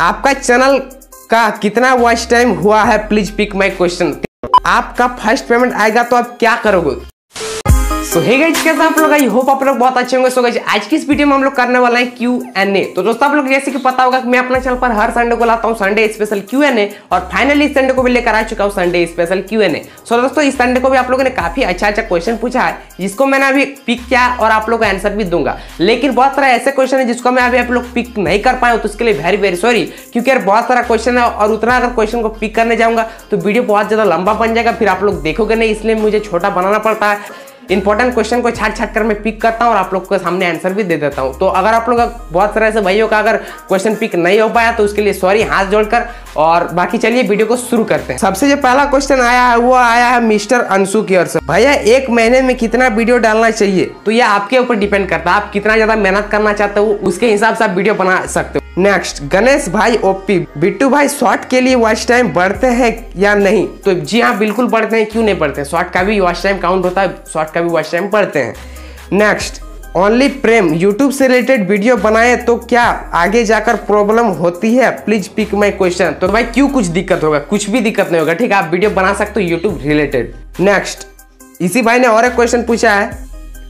आपका चैनल का कितना वॉच टाइम हुआ है, प्लीज पिक माई क्वेश्चन। आपका फर्स्ट पेमेंट आएगा तो आप क्या करोगे? सो हे गाइस, कैसे आप लोग? आई होप आप लोग बहुत अच्छे होंगे। सो गाइस, आज की इस वीडियो में हम लोग करने वाला है Q&A। तो दोस्तों, आप लोग जैसे कि पता होगा कि मैं अपना चैनल पर हर संडे को लाता हूँ संडे स्पेशल Q&A, और फाइनली इस संडे को भी लेकर आ चुका हूँ संडे स्पेशल Q&A। सो दोस्तों, इस संडे को भी आप लोगों ने काफी अच्छा क्वेश्चन पूछा है, जिसको मैंने अभी पिक किया और आप लोग का आंसर भी दूंगा। लेकिन बहुत सारा ऐसे क्वेश्चन है जिसको मैं अभी आप लोग पिक नहीं कर पाया, तो उसके लिए वेरी वेरी सॉरी, क्योंकि यार बहुत सारा क्वेश्चन है और उतना अगर क्वेश्चन को पिक करने जाऊँगा तो वीडियो बहुत ज्यादा लंबा बन जाएगा, फिर आप लोग देखोगे नहीं, इसलिए मुझे छोटा बनाना पड़ता है। इंपॉर्टेंट क्वेश्चन को छाट छाट कर मैं पिक करता हूँ और आप लोग के सामने आंसर भी दे देता हूँ। तो अगर आप लोग बहुत सारे ऐसे भाइयों का अगर क्वेश्चन पिक नहीं हो पाया तो उसके लिए सॉरी, हाथ जोड़कर। और बाकी चलिए वीडियो को शुरू करते हैं। सबसे जो पहला क्वेश्चन आया है वो आया है मिस्टर अंशु की ओर से। भैया, एक महीने में कितना वीडियो डालना चाहिए? तो ये आपके ऊपर डिपेंड करता है, आप कितना ज्यादा मेहनत करना चाहते हो उसके हिसाब से आप वीडियो बना सकते हो। नेक्स्ट, गणेश भाई ओपी, बिट्टू भाई शॉर्ट के लिए वॉच टाइम बढ़ते हैं या नहीं? तो जी हाँ, बिल्कुल बढ़ते हैं, क्यों नहीं बढ़ते हैं, शॉर्ट का भी वॉच टाइम काउंट होता है, शॉर्ट का भी वॉच टाइम बढ़ते हैं। नेक्स्ट, ओनली प्रेम, यूट्यूब से रिलेटेड वीडियो बनाए तो क्या आगे जाकर प्रॉब्लम होती है? Please pick my question. तो भाई क्यों कुछ दिक्कत होगा, कुछ भी दिक्कत नहीं होगा, ठीक है, आप वीडियो बना सकते हो यूट्यूब रिलेटेड। नेक्स्ट, इसी भाई ने और एक क्वेश्चन पूछा है,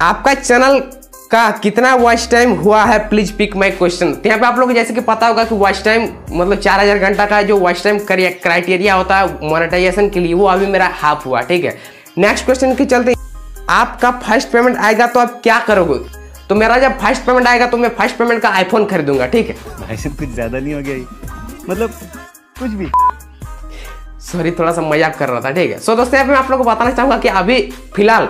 आपका चैनल का कितना वॉच टाइम हुआ है? Please pick my question. तो यहाँ पे आप लोग जैसे कि पता होगा कि वॉच टाइम मतलब 4000 घंटा का जो वॉच टाइम क्राइटेरिया होता है मोनेटाइजेशन के लिए, वो अभी मेरा हाफ हुआ, ठीक है। नेक्स्ट क्वेश्चन के चलते, आपका फर्स्ट पेमेंट आएगा तो आप क्या करोगे? तो मेरा जब फर्स्ट पेमेंट आएगा तो मैं फर्स्ट पेमेंट का आईफोन खरीदूंगा, ठीक है। भाई से कुछ ज्यादा नहीं हो गया, मतलब कुछ भी, सॉरी थोड़ा सा मजाक कर रहा था, ठीक है। सो दोस्तों, यहाँ पे मैं आप लोगों को बताना चाहूंगा कि अभी फिलहाल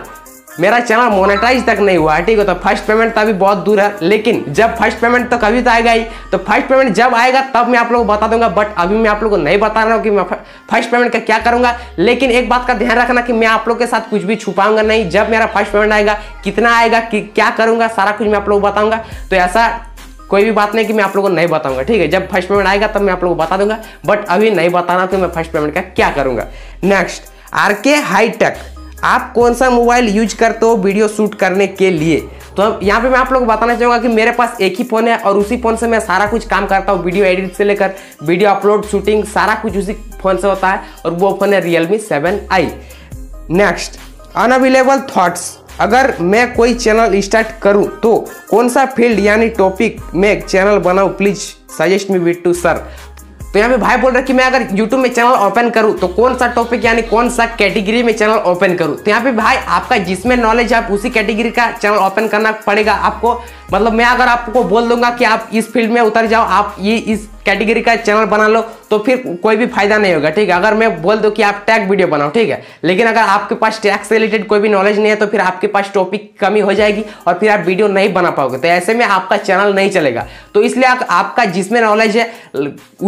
मेरा चैनल मोनेटाइज तक नहीं हुआ है, ठीक है। तो फर्स्ट पेमेंट तो अभी बहुत दूर है, लेकिन जब फर्स्ट पेमेंट तो कभी तो आएगा ही, तो फर्स्ट पेमेंट जब आएगा तब मैं आप लोगों को बता दूंगा। बट अभी मैं आप लोगों को नहीं बता रहा हूँ कि मैं फर्स्ट पेमेंट का क्या करूंगा, लेकिन एक बात का ध्यान रखना कि मैं आप लोग के साथ कुछ भी छुपाऊंगा नहीं। जब मेरा फर्स्ट पेमेंट आएगा, कितना आएगा, क्या करूंगा, सारा कुछ मैं आप लोगों को बताऊंगा। तो ऐसा कोई भी बात नहीं कि मैं आप लोगों को नहीं बताऊंगा, ठीक है। जब फर्स्ट पेमेंट आएगा तब मैं आप लोगों को बता दूंगा, बट अभी नहीं बता रहा कि मैं फर्स्ट पेमेंट का क्या करूंगा। नेक्स्ट, आरके हाईटेक, आप कौन सा मोबाइल यूज करते हो वीडियो शूट करने के लिए? तो यहाँ पे मैं आप लोग को बताना चाहूँगा कि मेरे पास एक ही फ़ोन है और उसी फ़ोन से मैं सारा कुछ काम करता हूँ, वीडियो एडिट से लेकर वीडियो अपलोड, शूटिंग, सारा कुछ उसी फ़ोन से होता है, और वो फ़ोन है Realme 7i। Next, unavailable thoughts, अगर मैं कोई चैनल स्टार्ट करूँ तो कौन सा फील्ड यानी टॉपिक में चैनल बनाऊँ? Please suggest me Bittu sir. तो यहाँ पे भाई बोल रहा है कि मैं अगर YouTube में चैनल ओपन करूँ तो कौन सा टॉपिक यानी कौन सा कैटेगरी में चैनल ओपन करूँ? तो यहाँ पे भाई आपका जिसमें नॉलेज है आप उसी कैटेगरी का चैनल ओपन करना पड़ेगा आपको। मतलब मैं अगर आपको बोल दूंगा कि आप इस फील्ड में उतर जाओ, आप ये इस कैटेगरी का चैनल बना लो, तो फिर कोई भी फायदा नहीं होगा, ठीक है। अगर मैं बोल दूं कि आप टैग वीडियो बनाओ, ठीक है, लेकिन अगर आपके पास टैग से रिलेटेड कोई भी नॉलेज नहीं है तो फिर आपके पास टॉपिक कमी हो जाएगी और फिर आप वीडियो नहीं बना पाओगे, तो ऐसे में आपका चैनल नहीं चलेगा। तो इसलिए आपका जिसमें नॉलेज है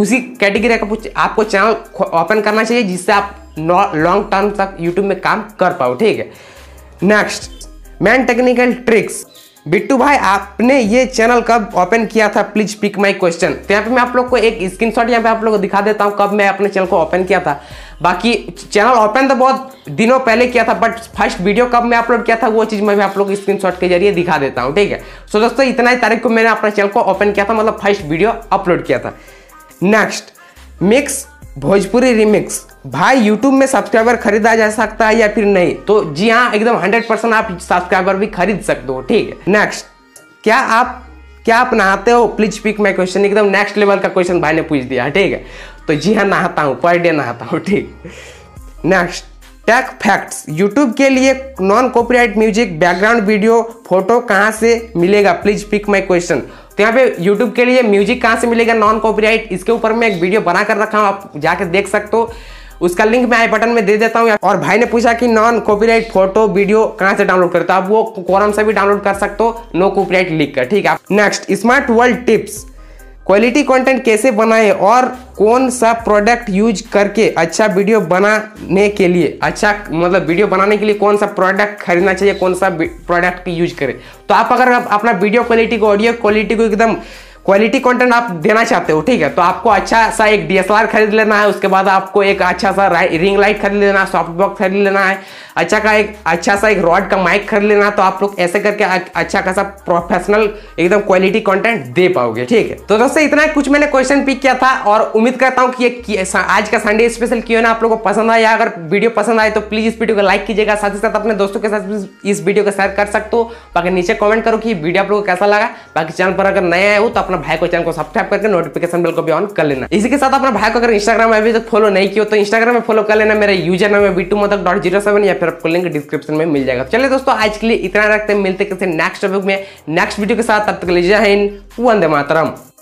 उसी कैटेगरी का आपको चैनल ओपन करना चाहिए, जिससे आप लॉन्ग टर्म तक यूट्यूब में काम कर पाओ, ठीक है। Next, man technical tricks, Bittu भाई आपने ये चैनल कब ओपन किया था? Please pick my question. तो यहाँ पे मैं आप लोग को एक स्क्रीनशॉट यहाँ पे आप लोग को दिखा देता हूँ कब मैं अपने चैनल को ओपन किया था। बाकी चैनल ओपन तो बहुत दिनों पहले किया था, बट फर्स्ट वीडियो कब मैं अपलोड किया था वो चीज़ मैं भी आप लोग स्क्रीनशॉट के जरिए दिखा देता हूँ, ठीक है। सो दोस्तों, इतना ही तारीख को मैंने अपना चैनल को ओपन किया था, मतलब फर्स्ट वीडियो अपलोड किया था। नेक्स्ट, मिक्स भोजपुरी रिमिक्स, भाई यूट्यूब में सब्सक्राइबर खरीदा जा सकता है या फिर नहीं? तो जी हाँ, एकदम 100% आप सब्सक्राइबर भी खरीद सकते हो, ठीक है। नेक्स्ट, क्या आप नहाते हो? Please pick my question. एकदम नेक्स्ट लेवल का क्वेश्चन भाई ने पूछ दिया, ठीक है। तो जी हाँ, नहाता हूँ, पर डे नहाता हूँ, ठीक। नेक्स्ट, टेक फैक्ट्स, यूट्यूब के लिए non copyright music, background video, photo कहाँ से मिलेगा? Please pick my question. तो यहाँ पे YouTube के लिए म्यूजिक कहाँ से मिलेगा नॉन कॉपीराइट, इसके ऊपर मैं एक वीडियो बना कर रखा हूँ, आप जाकर देख सकते हो, उसका लिंक मैं आई बटन में दे देता हूँ। और भाई ने पूछा कि नॉन कॉपीराइट फोटो वीडियो कहाँ से डाउनलोड करते हो? आप वो कोरम से भी डाउनलोड कर सकते हो, नो कॉपीराइट लिख कर, ठीक है। Next, smart world tips, quality content कैसे बनाए और कौन सा प्रोडक्ट यूज करके अच्छा वीडियो बनाने के लिए, अच्छा मतलब वीडियो बनाने के लिए कौन सा प्रोडक्ट खरीदना चाहिए, कौन सा प्रोडक्ट की यूज करें? तो आप अगर अपना वीडियो क्वालिटी को, ऑडियो क्वालिटी को एकदम क्वालिटी कंटेंट आप देना चाहते हो, ठीक है, तो आपको अच्छा सा एक DSLR खरीद लेना है, उसके बाद आपको एक अच्छा सा रिंग लाइट खरीद लेना है, सॉफ्ट बॉक्स खरीद लेना है, अच्छा सा एक रॉड का माइक खरीद लेना, तो आप लोग ऐसे करके अच्छा खासा प्रोफेशनल एकदम क्वालिटी कंटेंट दे पाओगे, ठीक है। तो दोस्तों इतना कुछ मैंने क्वेश्चन पिक किया था और उम्मीद करता हूँ कि आज का संडे स्पेशल क्यों ना आप लोगों को पसंद आया। अगर वीडियो पसंद आए तो प्लीज इस वीडियो को लाइक कीजिएगा, साथ ही साथ अपने दोस्तों के साथ इस वीडियो को शेयर कर सकते हो। बाकी नीचे कमेंट करो कि वीडियो आप लोगों को कैसा लगा। बाकी चैनल पर अगर नए आए हो तो अपना भाई को चैनल को सब्सक्राइब करके नोटिफिकेशन बेल को भी ऑन कर लेना। इसी के साथ अपना भाई को अगर इंस्टाग्राम में अभी तक फॉलो नहीं किया तो इंस्टाग्राम में फॉलो कर लेना, मेरा यूजर नाम है btu.modak.07 या फिर आपको लिंक डिस्क्रिप्शन में मिल जाएगा। चलिए दोस्तों आज के लिए इतना रखते हैं, मिलते हैं किसी नेक्स्ट टॉपिक में नेक्स्ट वीडियो के साथ, तब तक ले जय हिंद, वंदे मातरम।